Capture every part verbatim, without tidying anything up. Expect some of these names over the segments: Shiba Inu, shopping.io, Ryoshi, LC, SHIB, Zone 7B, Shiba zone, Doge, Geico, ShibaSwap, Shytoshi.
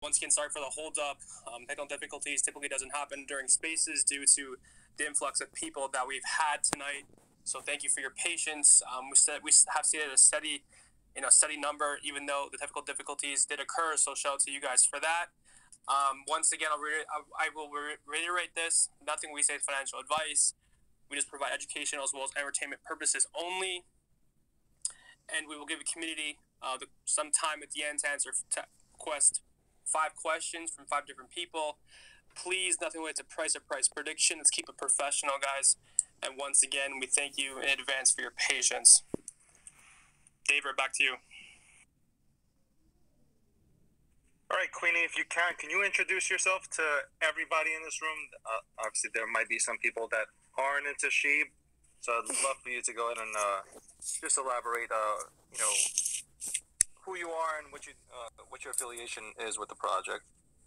Once again, sorry for the holdup. Um, technical difficulties typically doesn't happen during spaces due to the influx of people that we've had tonight. So thank you for your patience. Um, we said we have seen a steady, you know, steady number, even though the technical difficulties did occur. So shout out to you guys for that. Um, once again, I'll re I will re reiterate this: nothing we say is financial advice. We just provide educational as well as entertainment purposes only, and we will give a community uh, the, some time at the end to answer to request five questions from five different people. Please, nothing related to price or price prediction. Let's keep it professional, guys. And once again, we thank you in advance for your patience. David, back to you. All right, Queenie, if you can, can you introduce yourself to everybody in this room? Uh, obviously, there might be some people that aren't into Shiba, so I'd love for you to go ahead and uh, just elaborate, uh, you know, who you are and what you uh, what your affiliation is with the project.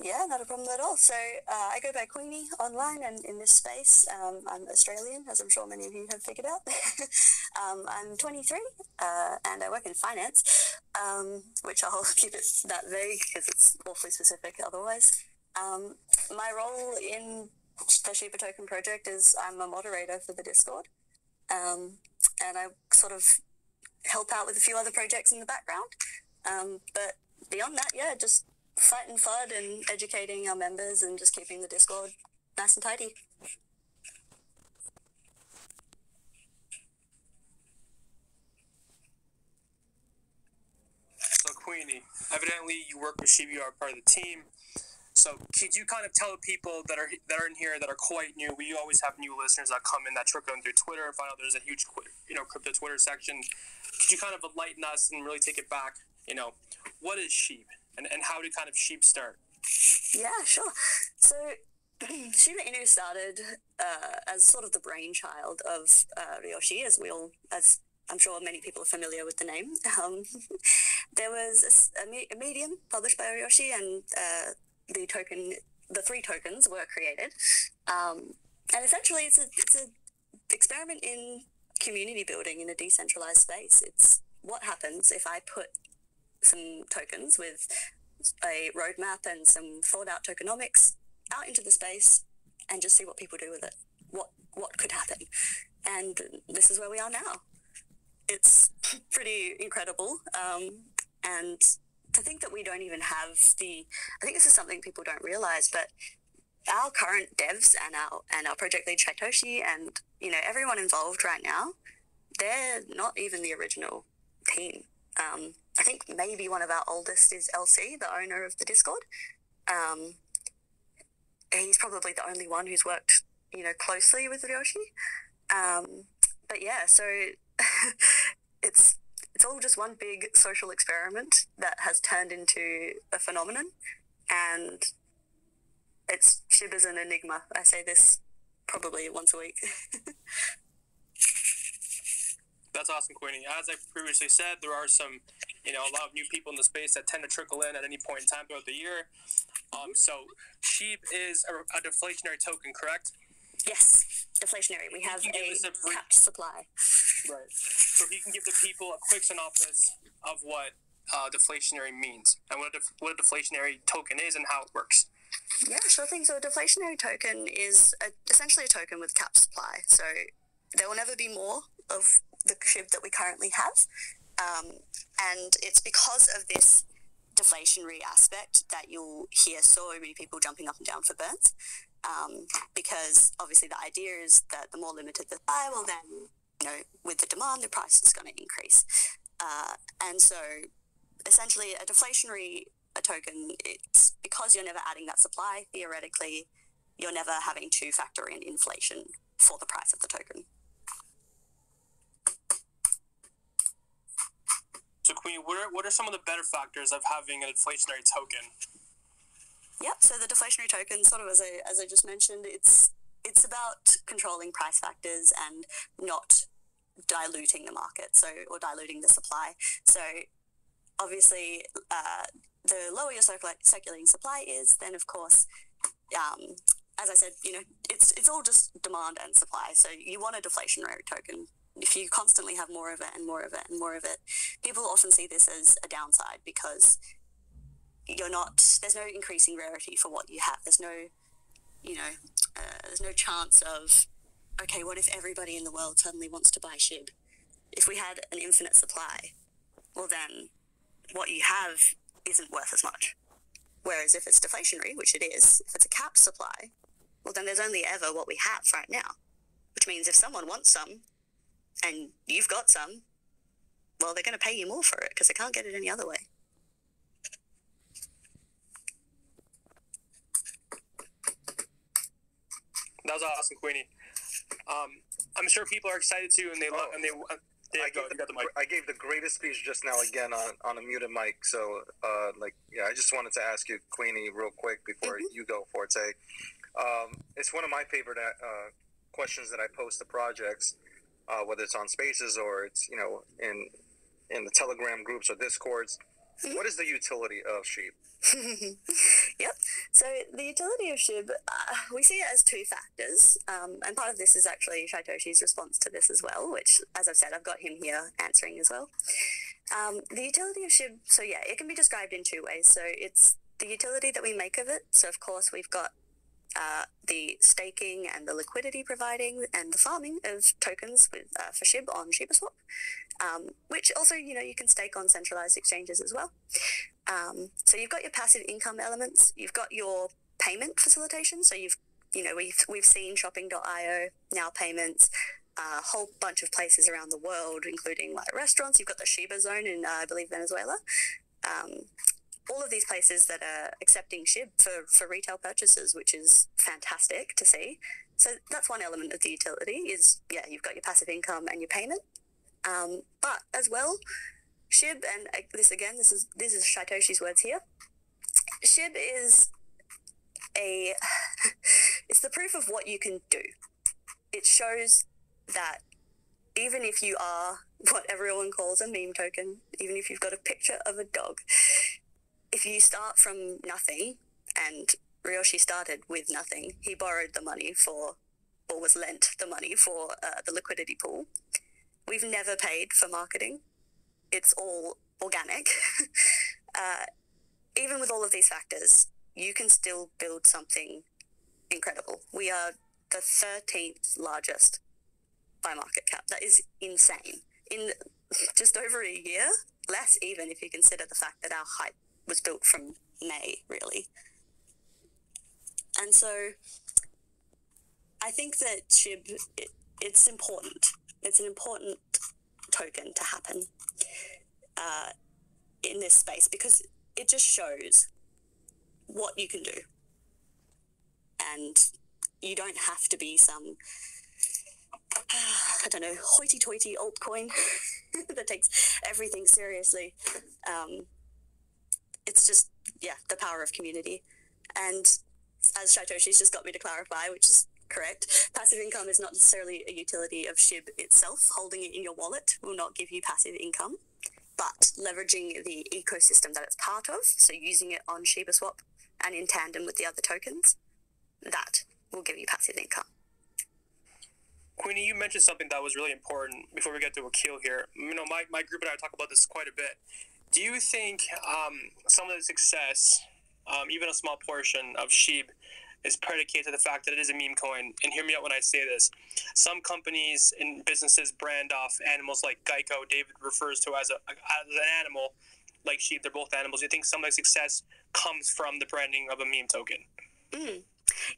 Yeah, not a problem at all. So uh, I go by Queenie online and in this space. Um, I'm Australian, as I'm sure many of you have figured out. um, I'm twenty-three uh, and I work in finance, um, which I'll keep it that vague because it's awfully specific otherwise. Um, my role in the Shiba Token project is I'm a moderator for the Discord, um, and I sort of help out with a few other projects in the background. Um, but beyond that, yeah, just fight and F U D and educating our members and just keeping the Discord nice and tidy. So Queenie, evidently you work with Shiba, you are part of the team. So could you kind of tell people that are that are in here that are quite new? We always have new listeners that come in that trickle in through Twitter and find out there's a huge, you know, crypto Twitter section. Could you kind of enlighten us and really take it back? You know, what is Shiba? And, and how did kind of Shiba start? Yeah, sure. So Shiba Inu started uh, as sort of the brainchild of uh, Ryoshi, as we all, as I'm sure many people are familiar with the name. Um, there was a, a medium published by Ryoshi, and uh, the token, the three tokens were created. Um, and essentially, it's a it's an experiment in community building in a decentralized space. It's what happens if I put some tokens with a roadmap and some thought out tokenomics out into the space and just see what people do with it, what what could happen. And this is where we are now. It's pretty incredible. Um, and to think that we don't even have the, I think this is something people don't realize, but our current devs and our, and our project lead Shytoshi and, you know, everyone involved right now, they're not even the original team. Um, I think maybe one of our oldest is L C, the owner of the Discord. Um, he's probably the only one who's worked, you know, closely with Ryoshi. Um, but yeah, so it's it's all just one big social experiment that has turned into a phenomenon, and it's Shiba's an enigma. I say this probably once a week. That's awesome, Queenie. As I previously said, there are some, you know, a lot of new people in the space that tend to trickle in at any point in time throughout the year. Um, so Shiba is a, a deflationary token, correct? Yes, deflationary. We have a capped supply. Right. So if you can give the people a quick synopsis of what uh, deflationary means and what a, def what a deflationary token is and how it works. Yeah, sure thing. So a deflationary token is a, essentially a token with capped supply. So there will never be more of the Shiba that we currently have, um, and it's because of this deflationary aspect that you'll hear so many people jumping up and down for burns, um, because obviously the idea is that the more limited the supply, well then, you know, with the demand, the price is going to increase, uh, and so essentially a deflationary a token, it's because you're never adding that supply, theoretically, you're never having to factor in inflation for the price of the token. So Queen, what are, what are some of the better factors of having an deflationary token? Yep, so the deflationary token, sort of as I, as I just mentioned, it's, it's about controlling price factors and not diluting the market, so or diluting the supply. So obviously uh, the lower your circulating supply is, then of course, um, as I said, you know, it's, it's all just demand and supply, so you want a deflationary token. If you constantly have more of it and more of it and more of it, people often see this as a downside because you're not, there's no increasing rarity for what you have. There's no, you know, uh, there's no chance of, okay, what if everybody in the world suddenly wants to buy SHIB? If we had an infinite supply, well then, what you have isn't worth as much. Whereas if it's deflationary, which it is, if it's a capped supply, well then there's only ever what we have right now. Which means if someone wants some, and you've got some, well, they're going to pay you more for it, because they can't get it any other way. That was awesome, Queenie. Um, I'm sure people are excited too, and they oh, love, and they. Uh, they I, gave the, got the mic. I gave the greatest speech just now again on, on a muted mic. So, uh, like, yeah, I just wanted to ask you, Queenie, real quick before mm-hmm. you go, Forte. Um, it's one of my favorite uh, questions that I post to projects, uh, whether it's on Spaces or it's you know in in the Telegram groups or Discords. Mm-hmm. What is the utility of SHIB? Yep. So the utility of SHIB, uh, we see it as two factors, um, and part of this is actually Shytoshi's response to this as well, which, as I've said, I've got him here answering as well. Um, the utility of SHIB, so yeah, it can be described in two ways. So it's the utility that we make of it. So of course we've got uh, the staking and the liquidity providing and the farming of tokens with uh, for SHIB on ShibaSwap, um, which also, you know, you can stake on centralized exchanges as well. Um, so you've got your passive income elements, you've got your payment facilitation. So you've, you know, we've, we've seen shopping dot i o, Now Payments, a whole bunch of places around the world, including like restaurants. You've got the Shiba zone in, uh, I believe, Venezuela. Um, all of these places that are accepting SHIB for, for retail purchases, which is fantastic to see. So that's one element of the utility is, yeah, you've got your passive income and your payment. Um, but as well, SHIB, and this again, this is this is Shytoshi's words here. SHIB is a it's the proof of what you can do. It shows that even if you are what everyone calls a meme token, even if you've got a picture of a dog, if you start from nothing, and Ryoshi started with nothing, he borrowed the money for, or was lent the money for uh, the liquidity pool. We've never paid for marketing. It's all organic. uh, even with all of these factors, you can still build something incredible. We are the thirteenth largest by market cap. That is insane. In just over a year, less even if you consider the fact that our hype was built from May, really. And so I think that SHIB, it, it's important. It's an important token to happen uh, in this space, because it just shows what you can do, and you don't have to be some uh, I don't know hoity-toity altcoin that takes everything seriously. Um, it's just yeah the power of community, and as Shytoshi's just got me to clarify, which is correct, passive income is not necessarily a utility of SHIB itself. Holding it in your wallet will not give you passive income, but leveraging the ecosystem that it's part of, so using it on ShibaSwap and in tandem with the other tokens, that will give you passive income. Queenie, you mentioned something that was really important before we get to Akil here. You know, my, my group and I talk about this quite a bit. Do you think um, some of the success, um, even a small portion of SHIB, is predicated on the fact that it is a meme coin? And hear me out when I say this. Some companies and businesses brand off animals like Geico, David refers to as, a, as an animal, like sheep. They're both animals. You think some of the success comes from the branding of a meme token? Mm.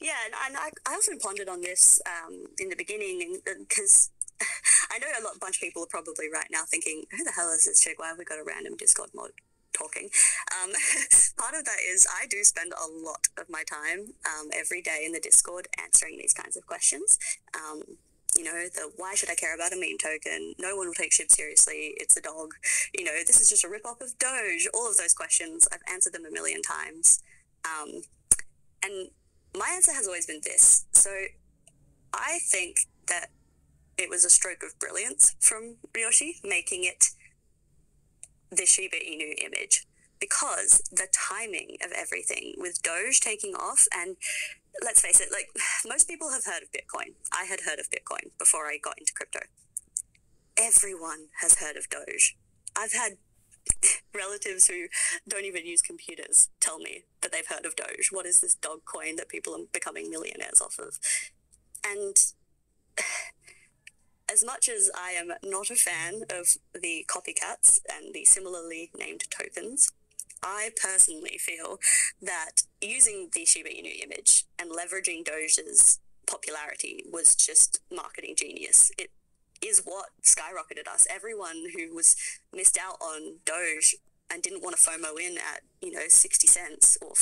Yeah, and, and I, I often pondered on this um, in the beginning, because I know a lot, bunch of people are probably right now thinking, who the hell is this chick? Why have we got a random Discord mod talking? Um, part of that is I do spend a lot of my time um, every day in the Discord answering these kinds of questions. Um, you know, the why should I care about a meme token? No one will take SHIB seriously. It's a dog. You know, this is just a rip-off of Doge. All of those questions, I've answered them a million times. Um, and my answer has always been this. So I think that it was a stroke of brilliance from Ryoshi making it the Shiba Inu image, because the timing of everything with Doge taking off, and let's face it, like most people have heard of Bitcoin. I had heard of Bitcoin before I got into crypto. Everyone has heard of Doge. I've had relatives who don't even use computers tell me that they've heard of Doge. What is this dog coin that people are becoming millionaires off of? And as much as I am not a fan of the copycats and the similarly named tokens, I personally feel that using the Shiba Inu image and leveraging Doge's popularity was just marketing genius. It is what skyrocketed us. Everyone who was missed out on Doge and didn't want to FOMO in at, you know, sixty cents or